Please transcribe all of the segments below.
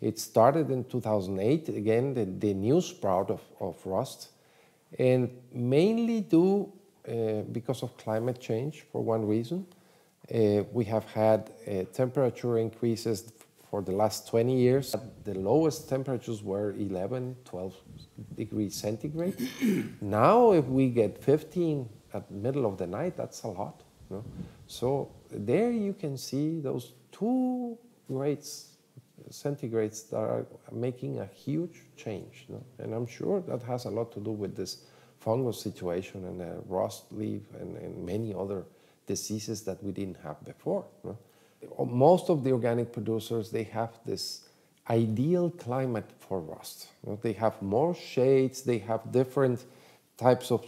It started in 2008, again, the new sprout of rust, and mainly due because of climate change, for one reason. We have had temperature increases for the last 20 years. The lowest temperatures were 11, 12 degrees centigrade. Now, if we get 15 at the middle of the night, that's a lot. You know? So there you can see those 2 grades centigrades that are making a huge change. You know? And I'm sure that has a lot to do with this fungus situation and the rust leaf and many other diseases that we didn't have before. You know? Most of the organic producers, they have this ideal climate for rust. You know? They have more shades, they have different types of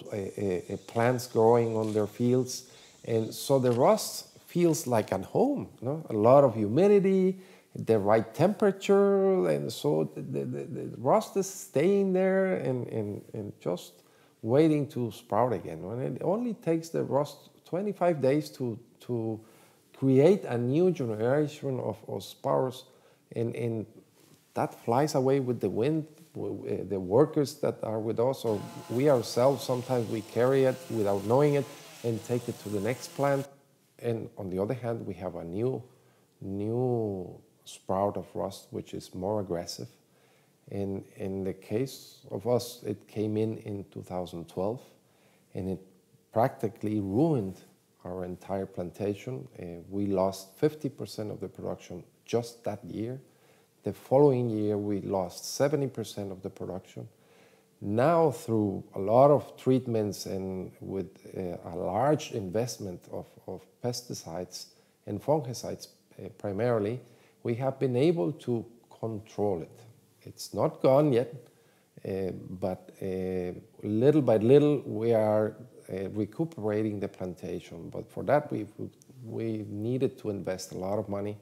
plants growing on their fields. And so the rust feels like at home, you know? A lot of humidity, the right temperature, and so the rust is staying there and just waiting to sprout again. And it only takes the rust 25 days to create a new generation of spores, and that flies away with the wind. The workers that are with us, or we ourselves, sometimes we carry it without knowing it and take it to the next plant. And on the other hand, we have a new sprout of rust, which is more aggressive. And in the case of us, it came in 2012, and it practically ruined our entire plantation. We lost 50% of the production just that year. The following year, we lost 70% of the production. Now, through a lot of treatments and with a large investment of pesticides and fungicides primarily, we have been able to control it. It's not gone yet, but little by little, we are recuperating the plantation. But for that, we needed to invest a lot of money.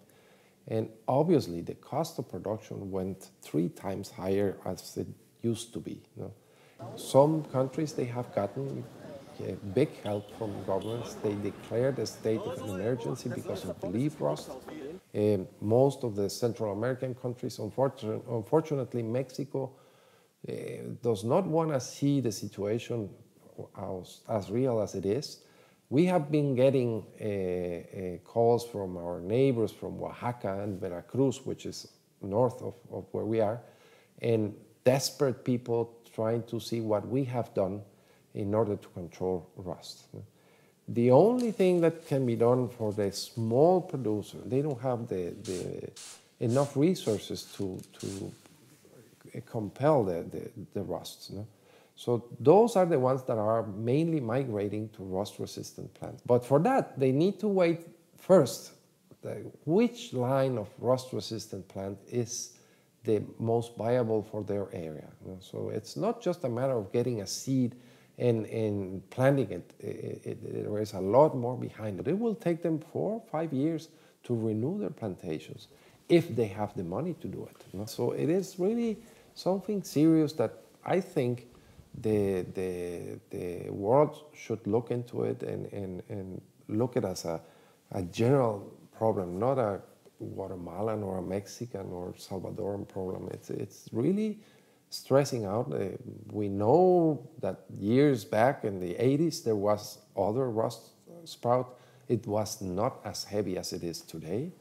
And obviously, the cost of production went 3 times higher as it used to be. You know? Some countries, they have gotten big help from governments. They declared a state of an emergency because of the leaf rust. Most of the Central American countries, unfortunately, Mexico does not want to see the situation as real as it is. We have been getting calls from our neighbors from Oaxaca and Veracruz, which is north of where we are, and desperate people trying to see what we have done in order to control rust. The only thing that can be done for the small producer, they don't have the enough resources to compel the rust. So those are the ones that are mainly migrating to rust-resistant plants. But for that, they need to wait first, which line of rust-resistant plant is the most viable for their area. So it's not just a matter of getting a seed and planting it. There is a lot more behind it. It will take them 4 or 5 years to renew their plantations if they have the money to do it. So it is really something serious that I think the world should look into it and look at it as a general problem, not a Guatemalan or a Mexican or Salvadoran problem. It's really stressing out. We know that years back in the 80s, there was other rust sprout. It was not as heavy as it is today.